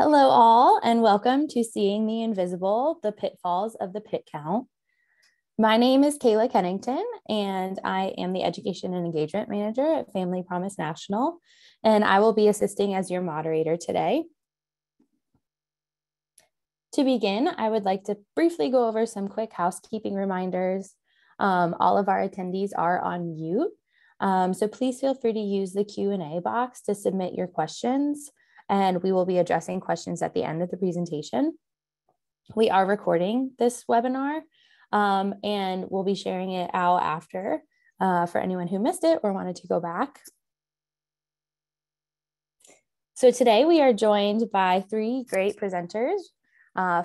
Hello all, and welcome to Seeing the Invisible, the Pitfalls of the Pit Count. My name is Kayla Kennington, and I am the Education and Engagement Manager at Family Promise National, and I will be assisting as your moderator today. To begin, I would like to briefly go over some quick housekeeping reminders. All of our attendees are on mute, so please feel free to use the Q&A box to submit your questions, and we will be addressing questions at the end of the presentation. We are recording this webinar, and we'll be sharing it out after for anyone who missed it or wanted to go back. So today we are joined by three great presenters.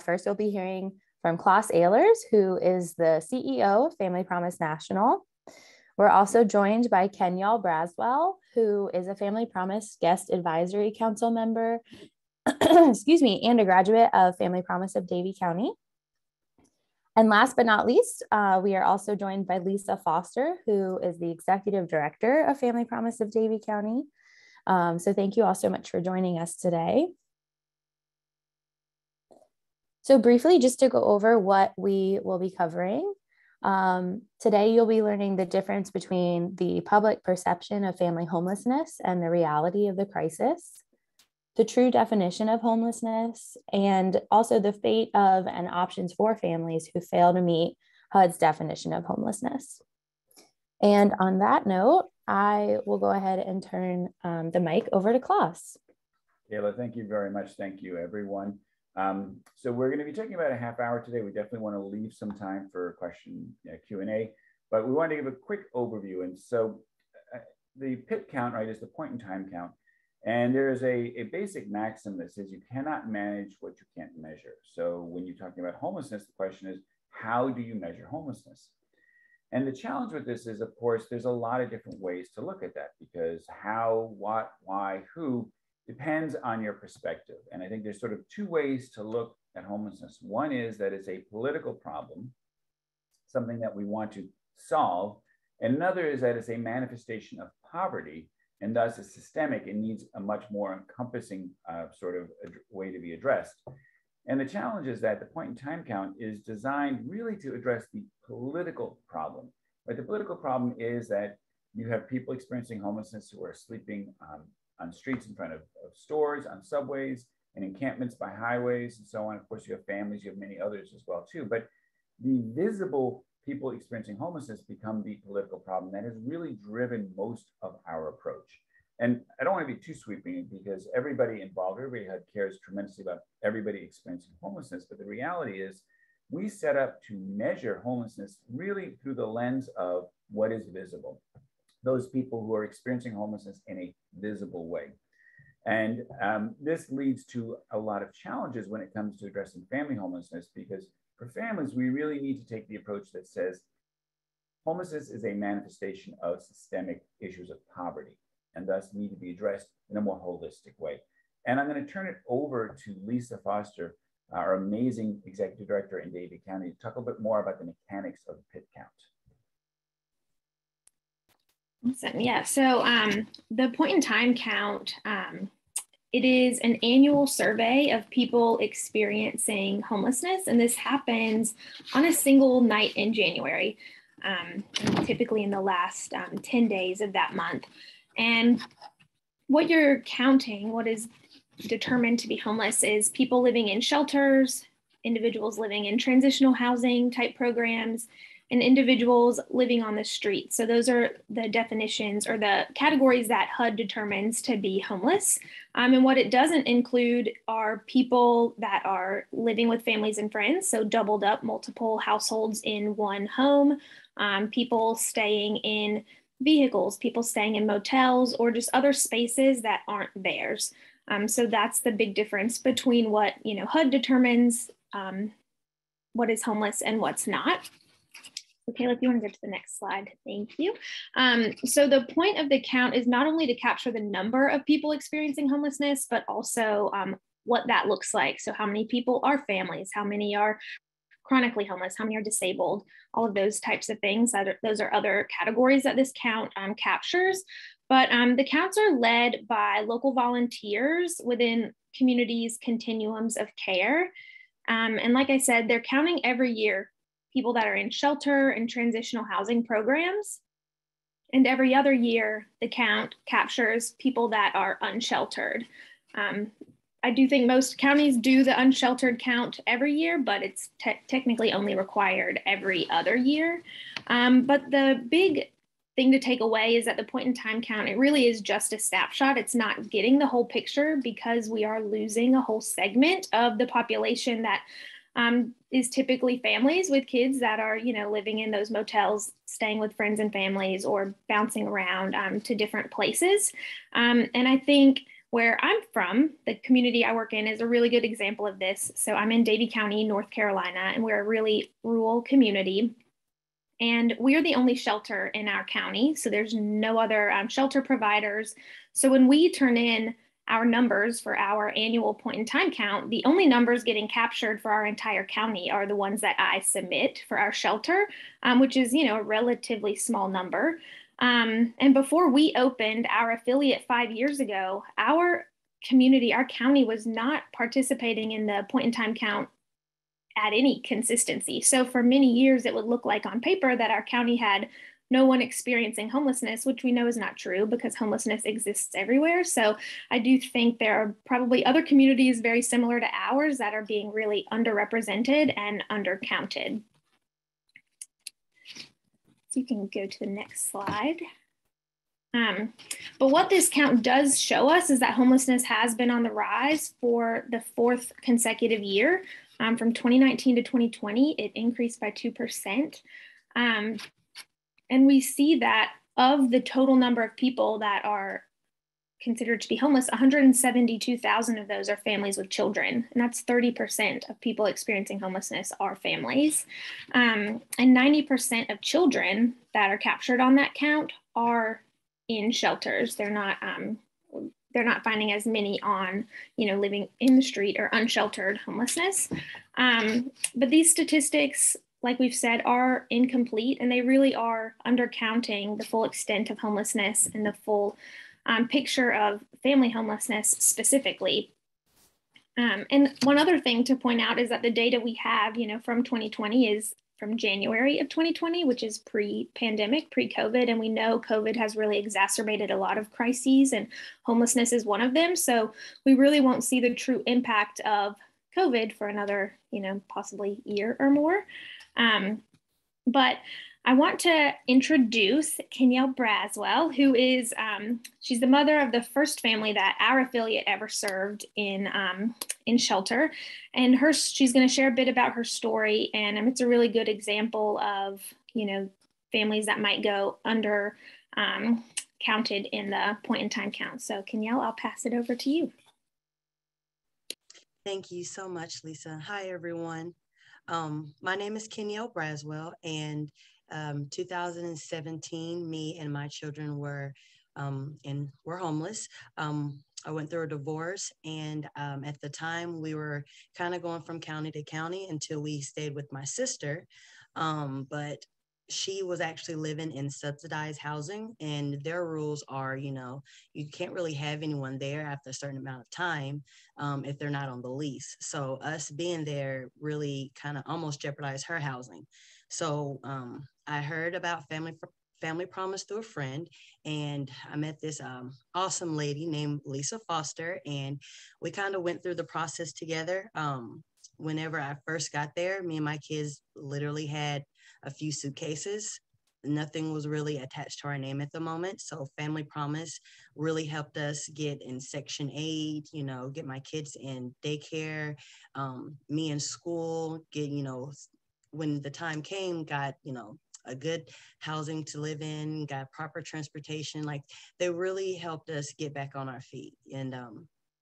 First, we'll be hearing from Klaus Ehlers, who is the CEO of Family Promise National. We're also joined by Kenyell Braswell, who is a Family Promise Guest Advisory Council member, excuse me, and a graduate of Family Promise of Davie County. And last but not least, we are also joined by Lisa Foster, who is the Executive Director of Family Promise of Davie County. So thank you all so much for joining us today. So briefly, just to go over what we will be covering. Today, you'll be learning the difference between the public perception of family homelessness and the reality of the crisis, the true definition of homelessness, and also the fate of and options for families who fail to meet HUD's definition of homelessness. And on that note, I will go ahead and turn the mic over to Klaus. Kayla, thank you very much. Thank you, everyone. So we're going to be taking about a half hour today. We definitely want to leave some time for question Q&A, but we want to give a quick overview. And so the pit count, right, is the point in time count. And there is a basic maxim that says you cannot manage what you can't measure. So when you're talking about homelessness, the question is, how do you measure homelessness? And the challenge with this is, of course, there's a lot of different ways to look at that, because how, what, why, who depends on your perspective. And I think there's sort of two ways to look at homelessness. One is that it's a political problem, something that we want to solve. And another is that it's a manifestation of poverty, and thus is systemic and needs a much more encompassing sort of way to be addressed. And the challenge is that the point in time count is designed really to address the political problem. But the political problem is that you have people experiencing homelessness who are sleeping on streets in front of stores, on subways, and encampments by highways, and so on. Of course, you have families, you have many others as well too, but the visible people experiencing homelessness become the political problem that has really driven most of our approach. And I don't want to be too sweeping, because everybody involved, everybody HUD cares tremendously about everybody experiencing homelessness, but the reality is we set up to measure homelessness really through the lens of what is visible. Those people who are experiencing homelessness in a visible way. And this leads to a lot of challenges when it comes to addressing family homelessness, because for families, we really need to take the approach that says homelessness is a manifestation of systemic issues of poverty, and thus need to be addressed in a more holistic way. And I'm going to turn it over to Lisa Foster, our amazing Executive Director in Davie County, to talk a bit more about the mechanics of the pit count. Awesome. Yeah, so the point in time count, it is an annual survey of people experiencing homelessness, and this happens on a single night in January, typically in the last 10 days of that month. And what you're counting, what is determined to be homeless, is people living in shelters, individuals living in transitional housing type programs, and individuals living on the street. So those are the definitions or the categories that HUD determines to be homeless. And what it doesn't include are people that are living with families and friends, so doubled up, multiple households in one home, people staying in vehicles, people staying in motels, or just other spaces that aren't theirs. So that's the big difference between what, you know, HUD determines what is homeless and what's not. Okay, if you want to go to the next slide, thank you. So the point of the count is not only to capture the number of people experiencing homelessness, but also what that looks like. So how many people are families, how many are chronically homeless, how many are disabled, all of those types of things. Those are other categories that this count captures. But the counts are led by local volunteers within communities' continuums of care. And like I said, they're counting every year people that are in shelter and transitional housing programs. And every other year, the count captures people that are unsheltered. I do think most counties do the unsheltered count every year, but it's technically only required every other year. But the big thing to take away is that the point in time count, it really is just a snapshot. It's not getting the whole picture because we are losing a whole segment of the population that is typically families with kids that are, you know, living in those motels, staying with friends and families, or bouncing around to different places. And I think where I'm from, the community I work in, is a really good example of this. So I'm in Davie County, North Carolina, and we're a really rural community. And we're the only shelter in our county, so there's no other shelter providers. So when we turn in our numbers for our annual point in time count, the only numbers getting captured for our entire county are the ones that I submit for our shelter, which is, you know, a relatively small number. And before we opened our affiliate 5 years ago, our community, our county, was not participating in the point in time count at any consistency. So for many years, it would look like on paper that our county had no one experiencing homelessness, which we know is not true because homelessness exists everywhere. So I do think there are probably other communities very similar to ours that are being really underrepresented and undercounted. So you can go to the next slide. But what this count does show us is that homelessness has been on the rise for the fourth consecutive year. From 2019 to 2020, it increased by 2%. And we see that of the total number of people that are considered to be homeless, 172,000 of those are families with children. And that's 30% of people experiencing homelessness are families. And 90% of children that are captured on that count are in shelters. They're not finding as many on, you know, living in the street or unsheltered homelessness. But these statistics, like we've said, are incomplete, and they really are undercounting the full extent of homelessness and the full picture of family homelessness specifically. And one other thing to point out is that the data we have, you know, from 2020 is from January of 2020, which is pre-pandemic, pre-COVID, and we know COVID has really exacerbated a lot of crises, and homelessness is one of them. So we really won't see the true impact of COVID for another, you know, possibly year or more. But I want to introduce Kenyell Braswell, who is, she's the mother of the first family that our affiliate ever served in shelter. And she's going to share a bit about her story. And it's a really good example of, you know, families that might go under counted in the point in time count. So Kenyell, I'll pass it over to you. Thank you so much, Lisa. Hi, everyone. My name is Kenyell Braswell, and 2017, me and my children were homeless. I went through a divorce, and at the time we were kind of going from county to county until we stayed with my sister, but she was actually living in subsidized housing, and their rules are, you know, you can't really have anyone there after a certain amount of time if they're not on the lease. So us being there really kind of almost jeopardized her housing. So I heard about Family Promise through a friend, and I met this awesome lady named Lisa Foster, and we kind of went through the process together. Whenever I first got there, me and my kids literally had a few suitcases. Nothing was really attached to our name at the moment. So Family Promise really helped us get in Section 8, you know, get my kids in daycare, me in school, get, you know, when the time came, got, you know, a good housing to live in, got proper transportation. Like, they really helped us get back on our feet. And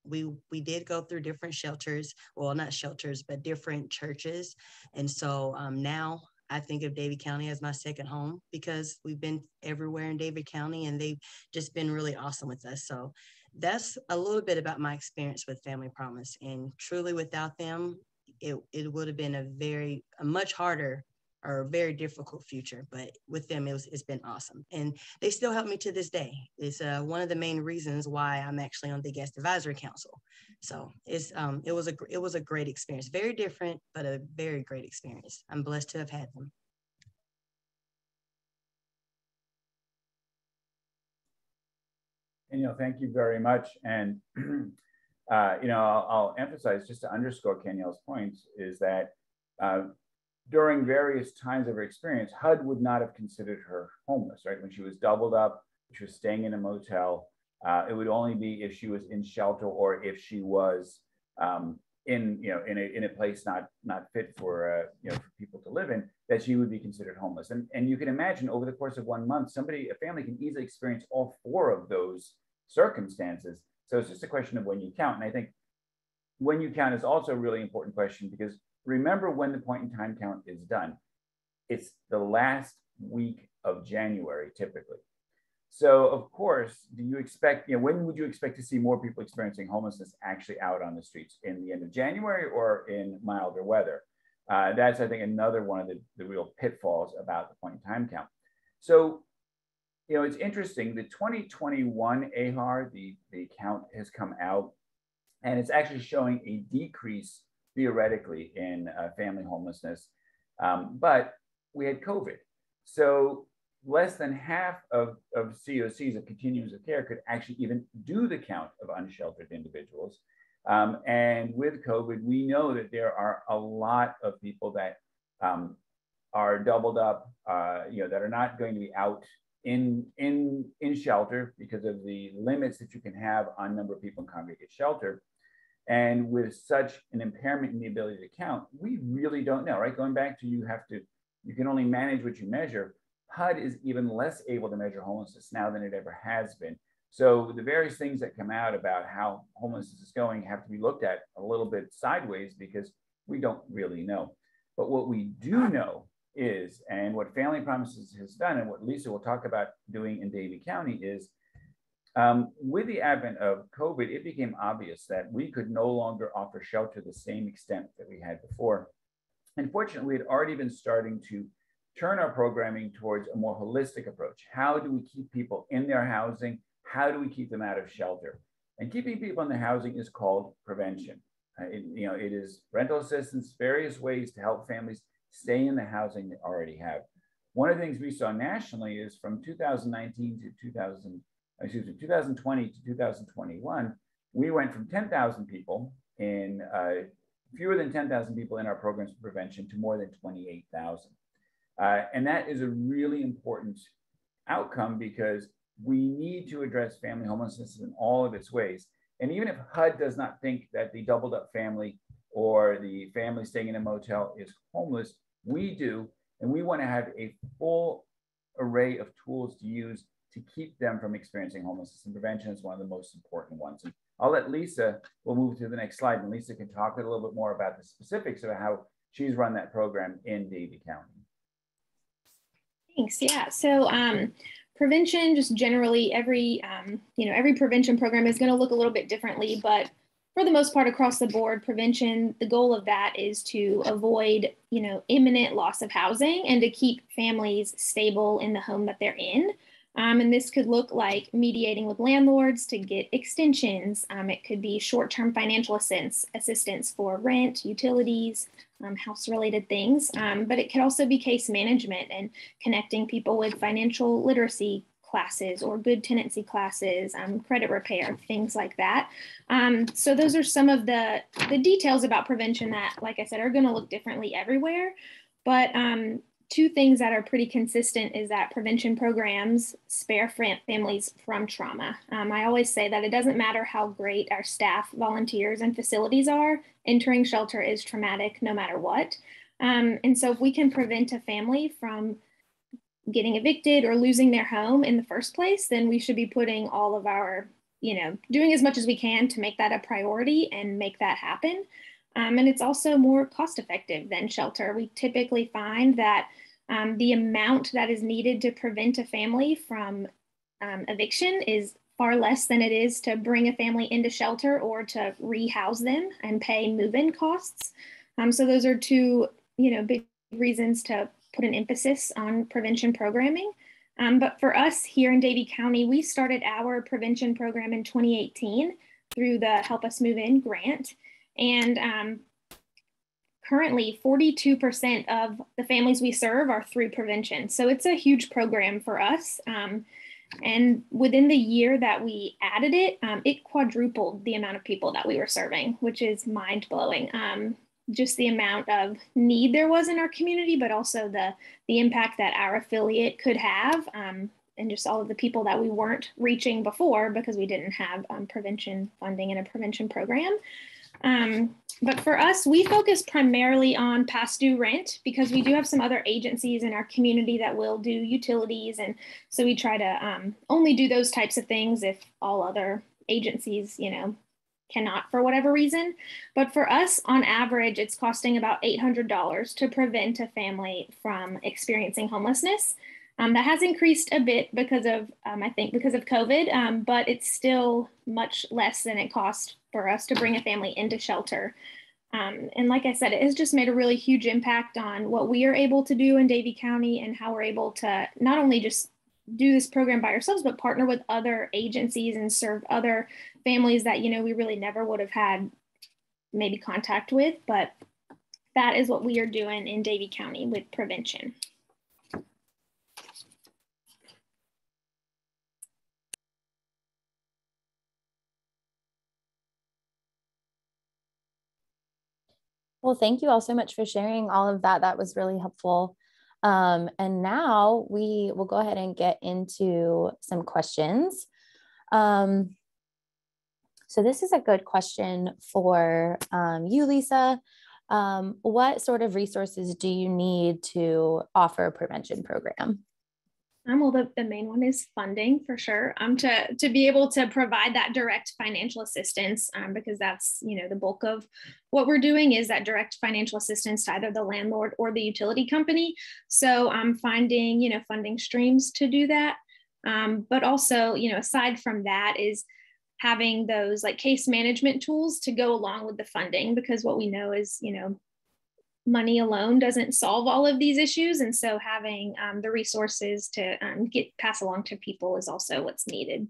we did go through different shelters, well, not shelters, but different churches. And so now I think of Davie County as my second home, because we've been everywhere in Davie County, and they've just been really awesome with us. So that's a little bit about my experience with Family Promise, and truly without them, it would have been a much harder or a very difficult future, but with them, it's been awesome. And they still help me to this day. It's one of the main reasons why I'm actually on the Guest Advisory Council. So it's it was a great experience, very different, but a very great experience. I'm blessed to have had them. Kenyell, thank you very much. And, you know, I'll emphasize, just to underscore Kenyell's points, is that during various times of her experience, HUD would not have considered her homeless, right? When she was doubled up, she was staying in a motel. It would only be if she was in shelter or if she was in a place not fit for for people to live in, that she would be considered homeless. And you can imagine, over the course of 1 month, a family can easily experience all four of those circumstances. So it's just a question of when you count. And I think when you count is also a really important question, because remember when the point in time count is done, it's the last week of January typically. So of course, do you expect, you know, when would you expect to see more people experiencing homelessness actually out on the streets? In the end of January or in milder weather? That's, I think, another one of the real pitfalls about the point in time count. So, you know, it's interesting, the 2021 AHAR, the count has come out, and it's actually showing a decrease theoretically in family homelessness, but we had COVID. So less than half of COCs, of continuums of care, could actually even do the count of unsheltered individuals. And with COVID, we know that there are a lot of people that are doubled up, that are not going to be out in shelter because of the limits that you can have on number of people in congregate shelter. And with such an impairment in the ability to count, we really don't know, right? Going back to, you can only manage what you measure. HUD is even less able to measure homelessness now than it ever has been. So the various things that come out about how homelessness is going have to be looked at a little bit sideways, because we don't really know. But what we do know is, and what Family Promises has done, and what Lisa will talk about doing in Davie County, is with the advent of COVID, it became obvious that we could no longer offer shelter the same extent that we had before. Unfortunately, it had already been starting to turn our programming towards a more holistic approach. How do we keep people in their housing? How do we keep them out of shelter? And keeping people in their housing is called prevention. It is rental assistance, various ways to help families stay in the housing they already have. One of the things we saw nationally is from 2020 to 2021, we went from 10,000 people in, fewer than 10,000 people in our programs for prevention, to more than 28,000. And that is a really important outcome, because we need to address family homelessness in all of its ways. And even if HUD does not think that the doubled up family or the family staying in a motel is homeless, we do. And we want to have a full array of tools to use to keep them from experiencing homelessness. And prevention is one of the most important ones. And I'll let Lisa, we'll move to the next slide, and Lisa can talk a little bit more about the specifics of how she's run that program in Davie County. Thanks. Yeah. So prevention, just generally, every prevention program is going to look a little bit differently, but for the most part, across the board, prevention, the goal of that is to avoid, imminent loss of housing and to keep families stable in the home that they're in. And this could look like mediating with landlords to get extensions. It could be short-term financial assistance for rent, utilities, house-related things. But it could also be case management and connecting people with financial literacy classes or good tenancy classes, credit repair, things like that. So those are some of the details about prevention that, like I said, are going to look differently everywhere. But two things that are pretty consistent is that prevention programs spare families from trauma. I always say that it doesn't matter how great our staff, volunteers, and facilities are, entering shelter is traumatic no matter what. And so if we can prevent a family from getting evicted or losing their home in the first place, then we should be putting all of our, doing as much as we can to make that a priority and make that happen. And it's also more cost effective than shelter. We typically find that the amount that is needed to prevent a family from eviction is far less than it is to bring a family into shelter or to rehouse them and pay move-in costs. So those are two, big reasons to put an emphasis on prevention programming. But for us here in Davie County, we started our prevention program in 2018 through the Help Us Move In grant. And currently 42% of the families we serve are through prevention. So it's a huge program for us. And within the year that we added it, it quadrupled the amount of people that we were serving, which is mind blowing. Just the amount of need there was in our community, but also the impact that our affiliate could have, and just all of the people that we weren't reaching before because we didn't have prevention funding and a prevention program. But for us, we focus primarily on past due rent because we do have some other agencies in our community that will do utilities. And so we try to only do those types of things if all other agencies, you know, cannot for whatever reason. But for us, on average, it's costing about $800 to prevent a family from experiencing homelessness. That has increased a bit because of, I think, because of COVID, but it's still much less than it cost for us to bring a family into shelter. And like I said, it has just made a really huge impact on what we are able to do in Davie County and how we're able to not only just do this program by ourselves, but partner with other agencies and serve other families that, you know, we really never would have had maybe contact with, but that is what we are doing in Davie County with prevention. Well, thank you all so much for sharing all of that. That was really helpful. And now we will go ahead and get into some questions. So this is a good question for you, Lisa. What sort of resources do you need to offer a prevention program? Well, the main one is funding for sure. To be able to provide that direct financial assistance, because that's, you know, the bulk of what we're doing is that direct financial assistance to either the landlord or the utility company. So I'm finding, you know, funding streams to do that. But also, you know, aside from that is having those like case management tools to go along with the funding, because what we know is, you know, money alone doesn't solve all of these issues. And so having the resources to pass along to people is also what's needed.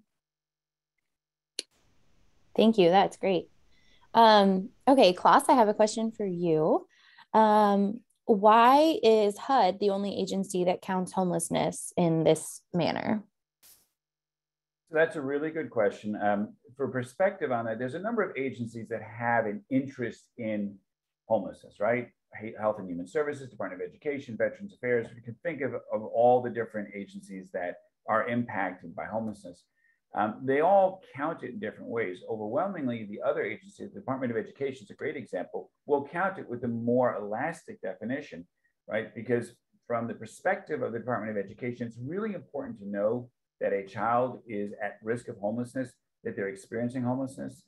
Thank you. That's great. Okay, Klaus, I have a question for you. Why is HUD the only agency that counts homelessness in this manner? That's a really good question. For perspective on that, there's a number of agencies that have an interest in homelessness, right? Health and Human Services, Department of Education, Veterans Affairs. We can think of all the different agencies that are impacted by homelessness. They all count it in different ways. Overwhelmingly, the other agencies, the Department of Education is a great example, will count it with a more elastic definition, right? Because from the perspective of the Department of Education, it's really important to know that a child is at risk of homelessness, that they're experiencing homelessness,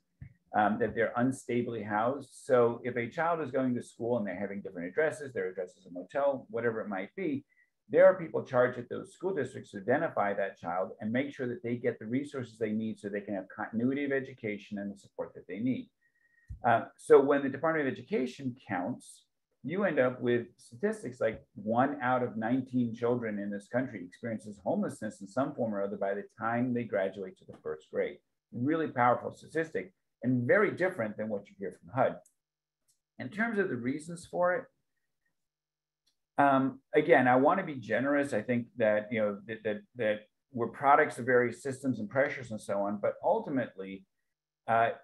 that they're unstably housed. So if a child is going to school and they're having different addresses, their address is a motel, whatever it might be, there are people charged at those school districts to identify that child and make sure that they get the resources they need so they can have continuity of education and the support that they need. So when the Department of Education counts, you end up with statistics like 1 out of 19 children in this country experiences homelessness in some form or other by the time they graduate to the first grade. Really powerful statistic, and very different than what you hear from HUD. In terms of the reasons for it, again, I want to be generous. I think that, you know, that we're products of various systems and pressures and so on, but ultimately,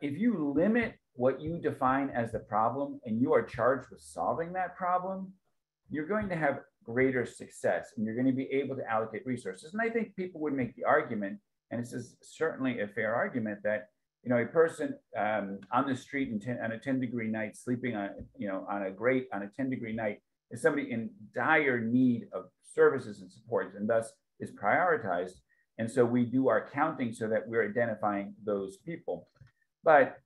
if you limit what you define as the problem and you are charged with solving that problem, you're going to have greater success and you're going to be able to allocate resources. And I think people would make the argument, and this is certainly a fair argument, that, you know, a person on the street on a 10-degree night sleeping on, you know, on a grate on a 10-degree night is somebody in dire need of services and supports, and thus is prioritized. And so we do our counting so that we're identifying those people. But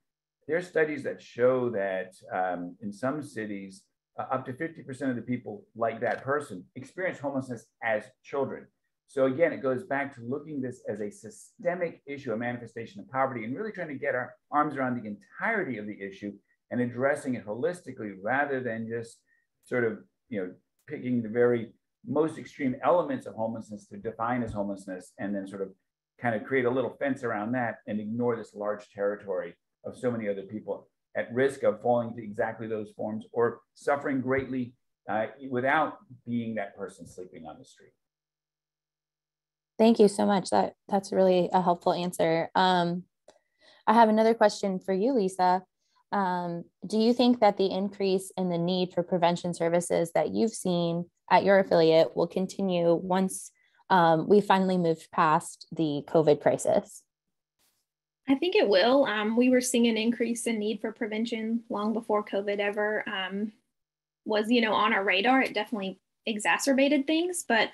there are studies that show that in some cities, up to 50% of the people like that person experience homelessness as children. So again, it goes back to looking this as a systemic issue, a manifestation of poverty, and really trying to get our arms around the entirety of the issue and addressing it holistically rather than just sort of, you know, picking the very most extreme elements of homelessness to define as homelessness, and then sort of kind of create a little fence around that and ignore this large territory of so many other people at risk of falling to exactly those forms or suffering greatly without being that person sleeping on the street. Thank you so much. That's really a helpful answer. I have another question for you, Lisa. Do you think that the increase in the need for prevention services that you've seen at your affiliate will continue once we finally move past the COVID crisis? I think it will. We were seeing an increase in need for prevention long before COVID ever was, you know, on our radar. It definitely exacerbated things, but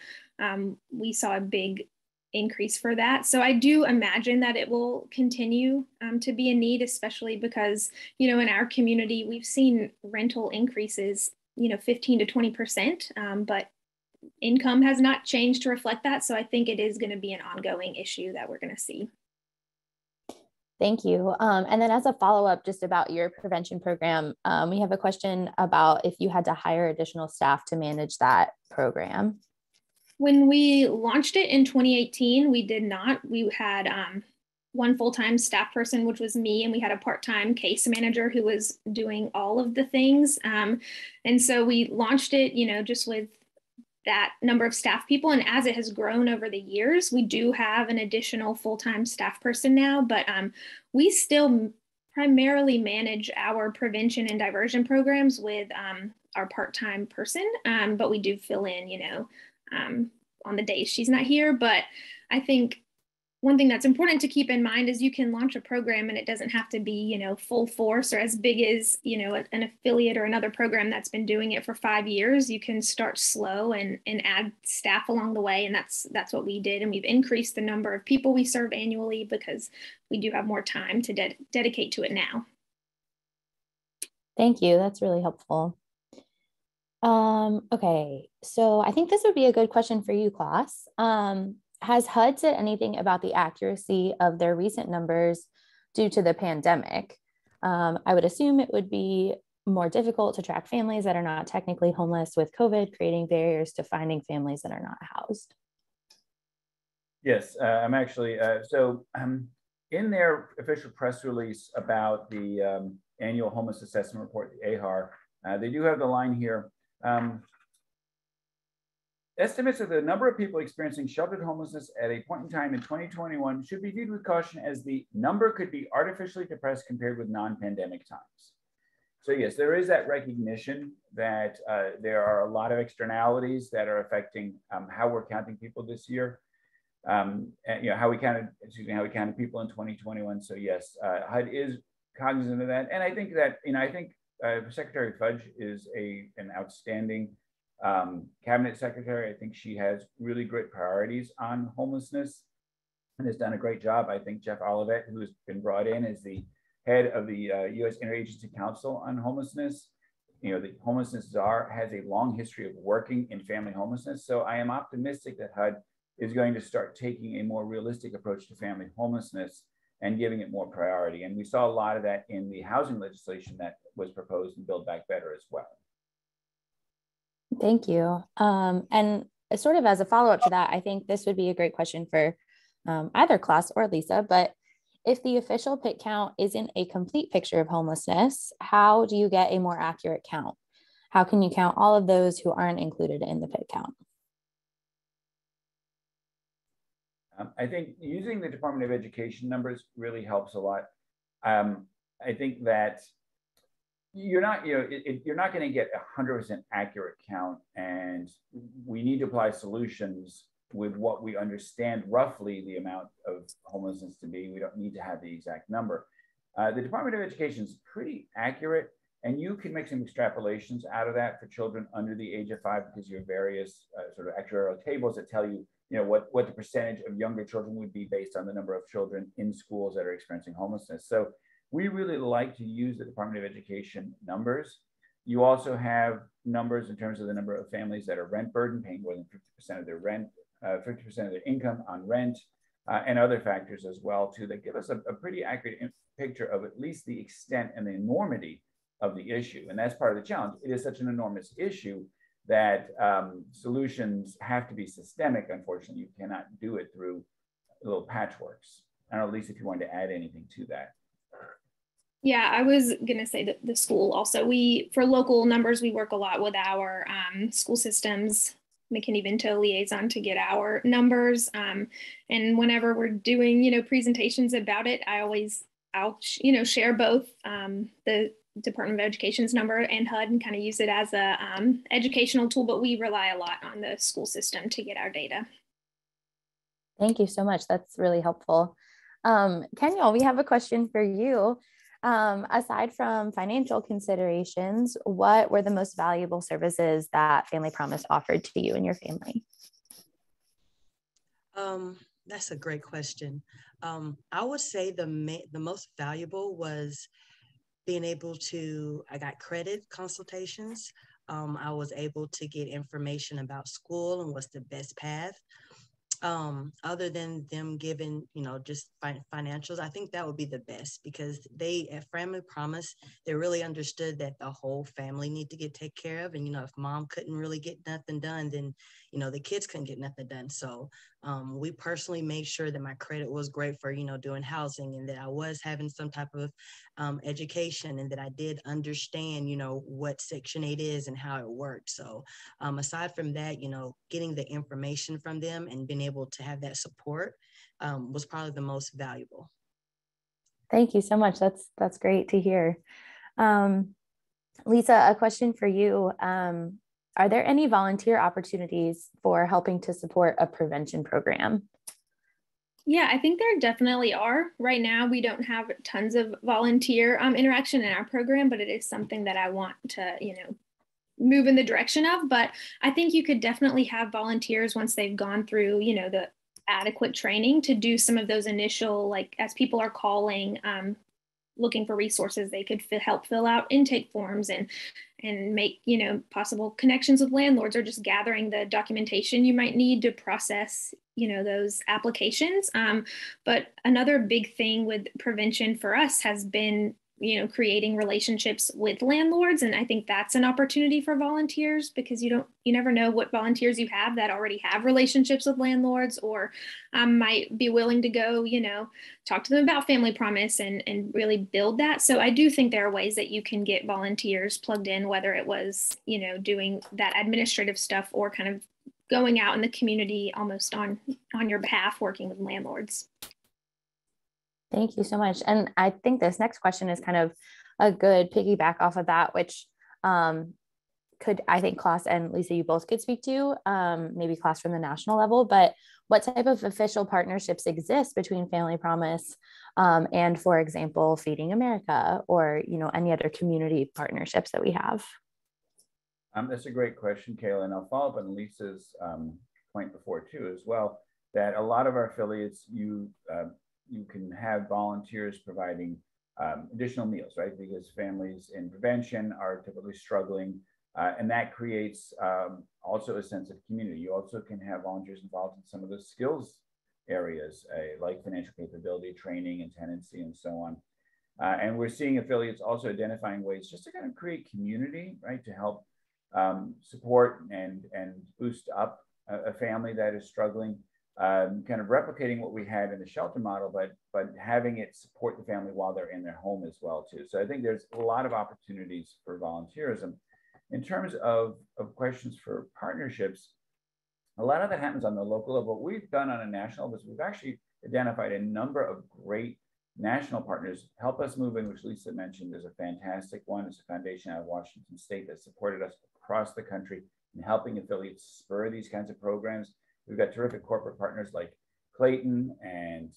we saw a big increase for that. So I do imagine that it will continue to be a need, especially because, you know, in our community, we've seen rental increases, you know, 15 to 20%, but income has not changed to reflect that. So I think it is going to be an ongoing issue that we're going to see. Thank you. And then as a follow-up just about your prevention program, we have a question about if you had to hire additional staff to manage that program. When we launched it in 2018, we did not. We had one full-time staff person, which was me, and we had a part-time case manager who was doing all of the things. And so we launched it, you know, just with that number of staff people. And as it has grown over the years, we do have an additional full-time staff person now, but we still primarily manage our prevention and diversion programs with our part-time person, but we do fill in, you know, on the days she's not here. But I think one thing that's important to keep in mind is you can launch a program and it doesn't have to be, you know, full force or as big as, you know, an affiliate or another program that's been doing it for 5 years. You can start slow and add staff along the way. And that's what we did. And we've increased the number of people we serve annually because we do have more time to dedicate to it now. Thank you. That's really helpful. Okay, so I think this would be a good question for you, Klaus. Has HUD said anything about the accuracy of their recent numbers due to the pandemic? I would assume it would be more difficult to track families that are not technically homeless with COVID, creating barriers to finding families that are not housed. Yes, I'm actually, in their official press release about the annual homeless assessment report, the AHAR, they do have the line here. Estimates of the number of people experiencing sheltered homelessness at a point in time in 2021 should be viewed with caution, as the number could be artificially depressed compared with non-pandemic times. So yes, there is that recognition that there are a lot of externalities that are affecting how we're counting people this year, and, you know, how we counted people in 2021. So yes, HUD is cognizant of that, and I think that, you know, Secretary Fudge is an outstanding cabinet secretary. I think she has really great priorities on homelessness and has done a great job. I think Jeff Olivet, who has been brought in as the head of the U.S. Interagency Council on Homelessness, you know, the homelessness czar, has a long history of working in family homelessness. So I am optimistic that HUD is going to start taking a more realistic approach to family homelessness and giving it more priority. And we saw a lot of that in the housing legislation that was proposed in Build Back Better as well. Thank you. And sort of as a follow-up to that, I think this would be a great question for either Klaus or Lisa, but if the official PIC count isn't a complete picture of homelessness, how do you get a more accurate count? How can you count all of those who aren't included in the PIC count? I think using the Department of Education numbers really helps a lot. I think that you're not going to get a 100% accurate count, and we need to apply solutions with what we understand roughly the amount of homelessness to be. We don't need to have the exact number. The Department of Education is pretty accurate, and you can make some extrapolations out of that for children under the age of 5, because you have various sort of actuarial tables that tell you, you know, what the percentage of younger children would be based on the number of children in schools that are experiencing homelessness. So we really like to use the Department of Education numbers. You also have numbers in terms of the number of families that are rent burdened, paying more than 50% of their rent, 50% of their income on rent, and other factors as well too, that give us a pretty accurate picture of at least the extent and the enormity of the issue. And that's part of the challenge. It is such an enormous issue that solutions have to be systemic. Unfortunately, you cannot do it through little patchworks. I don't know, Lisa, if you wanted to add anything to that. Yeah, I was gonna say that the school also, for local numbers, we work a lot with our school systems, McKinney-Vento liaison to get our numbers. And whenever we're doing, presentations about it, I'll share both the Department of Education's number and HUD and kind of use it as a educational tool, but we rely a lot on the school system to get our data. Thank you so much. That's really helpful. Kenyell, we have a question for you. Aside from financial considerations, what were the most valuable services that Family Promise offered to you and your family? That's a great question. I would say the most valuable was being able to, I got credit consultations. I was able to get information about school and what's the best path. Other than them giving, just financials, I think that would be the best, because they at Family Promise, they really understood that the whole family need to get taken care of. And, if mom couldn't really get nothing done, then, the kids couldn't get nothing done. So we personally made sure that my credit was great for, doing housing, and that I was having some type of education, and that I did understand, what Section 8 is and how it worked. So aside from that, getting the information from them and being able to have that support was probably the most valuable. Thank you so much. That's great to hear. Lisa, a question for you. Are there any volunteer opportunities for helping to support a prevention program? Yeah, I think there definitely are. Right now, we don't have tons of volunteer interaction in our program, but it is something that I want to, move in the direction of. But I think you could definitely have volunteers once they've gone through, the adequate training to do some of those initial, as people are calling, looking for resources, they could help fill out intake forms and make, possible connections with landlords, or just gathering the documentation you might need to process, those applications. But another big thing with prevention for us has been creating relationships with landlords. And I think that's an opportunity for volunteers, because you never know what volunteers you have that already have relationships with landlords, or might be willing to go, talk to them about Family Promise and really build that. So I do think there are ways that you can get volunteers plugged in, whether it was, doing that administrative stuff or kind of going out in the community almost on your behalf, working with landlords. Thank you so much. And I think this next question is kind of a good piggyback off of that, which I think Klaus and Lisa, you both could speak to, maybe Klaus from the national level, but what type of official partnerships exist between Family Promise and, for example, Feeding America, or, any other community partnerships that we have? That's a great question, Kayla, and I'll follow up on Lisa's point before too, as well, that a lot of our affiliates, you can have volunteers providing additional meals, right? Because families in prevention are typically struggling, and that creates also a sense of community. You also can have volunteers involved in some of the skills areas, like financial capability training and tenancy and so on. And we're seeing affiliates also identifying ways just to kind of create community, right? To help support and boost up a family that is struggling. Kind of replicating what we had in the shelter model, but having it support the family while they're in their home as well too. So I think there's a lot of opportunities for volunteerism. In terms of questions for partnerships, a lot of that happens on the local level. What we've done on a national level is we've actually identified a number of great national partners. Help Us Move In, which Lisa mentioned, is a fantastic one. It's a foundation out of Washington State that supported us across the country in helping affiliates spur these kinds of programs. We've got terrific corporate partners like Clayton and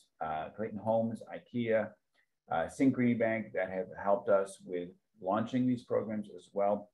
Clayton Homes, IKEA, Sync Green Bank, that have helped us with launching these programs as well.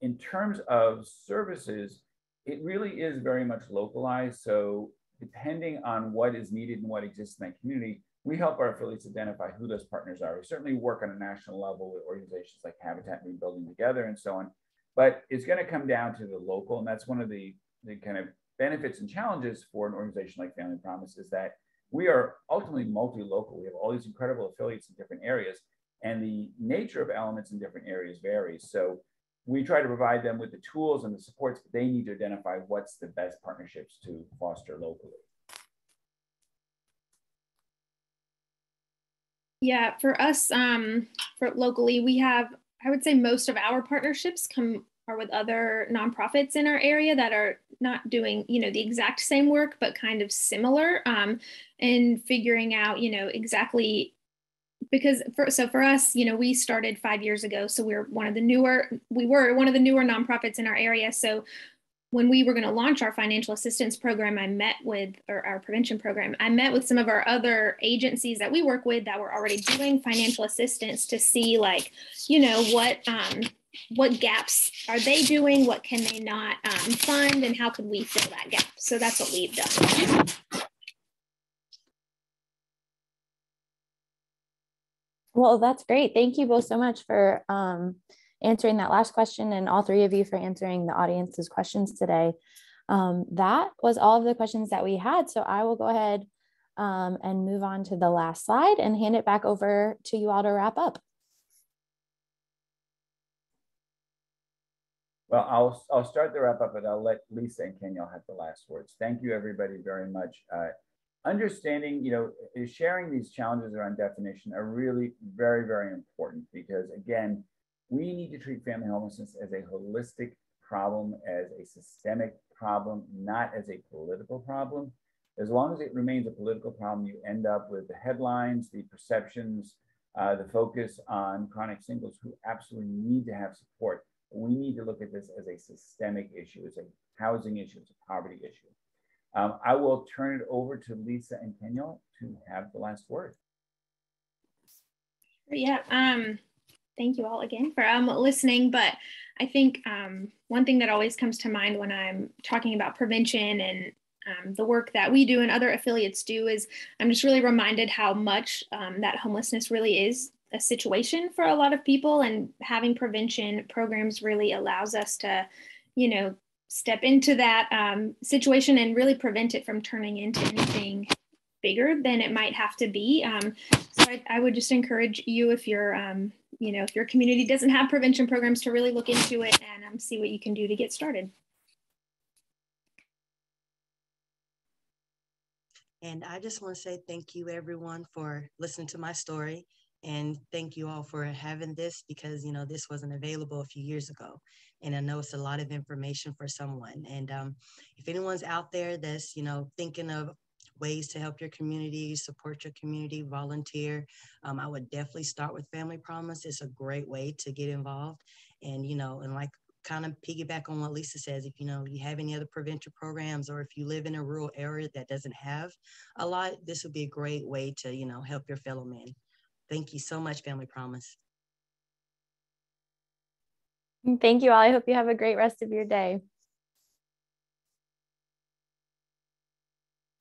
In terms of services, it really is very much localized. So depending on what is needed and what exists in that community, we help our affiliates identify who those partners are. We certainly work on a national level with organizations like Habitat, Rebuilding Together, and so on. But it's going to come down to the local, and that's one of the kind of benefits and challenges for an organization like Family Promise is that we are ultimately multi-local. We have all these incredible affiliates in different areas, and the nature of elements in different areas varies. So we try to provide them with the tools and the supports, but they need to identify what's the best partnerships to foster locally. Yeah, for us, for locally, we have, I would say most of our partnerships are with other nonprofits in our area that are not doing, you know, the exact same work, but kind of similar, and figuring out, you know, exactly. Because for us, you know, we started 5 years ago, so we were one of the newer nonprofits in our area. So when we were going to launch our financial assistance program, our prevention program, I met with some of our other agencies that we work with that were already doing financial assistance to see, like, you know, what gaps are they doing, what can they not fund, and how could we fill that gap. So that's what we've done. Well, that's great. Thank you both so much for answering that last question, and all three of you for answering the audience's questions today. That was all of the questions that we had. So I will go ahead and move on to the last slide and hand it back over to you all to wrap up. Well, I'll start the wrap up, but I'll let Lisa and Kenyell have the last words. Thank you, everybody, very much. Understanding, you know, sharing these challenges around definition are really very, very important, because again, we need to treat family homelessness as a holistic problem, as a systemic problem, not as a political problem. As long as it remains a political problem, you end up with the headlines, the perceptions, the focus on chronic singles who absolutely need to have support. We need to look at this as a systemic issue, as a housing issue, as a poverty issue. I will turn it over to Lisa and Kenyell to have the last word. Yeah, thank you all again for listening. But I think one thing that always comes to mind when I'm talking about prevention and the work that we do and other affiliates do is I'm just really reminded how much that homelessness really is a situation for a lot of people, and having prevention programs really allows us to, you know, step into that situation and really prevent it from turning into anything bigger than it might have to be. So I would just encourage you, if you're, you know, if your community doesn't have prevention programs, to really look into it and see what you can do to get started. And I just want to say thank you, everyone, for listening to my story. And thank you all for having this, because, you know, this wasn't available a few years ago. And I know it's a lot of information for someone. And if anyone's out there that's, you know, thinking of ways to help your community, support your community, volunteer, I would definitely start with Family Promise. It's a great way to get involved. And, you know, and like kind of piggyback on what Lisa says, if, you know, you have any other prevention programs, or if you live in a rural area that doesn't have a lot, this would be a great way to, you know, help your fellow men. Thank you so much, Family Promise. Thank you all. I hope you have a great rest of your day.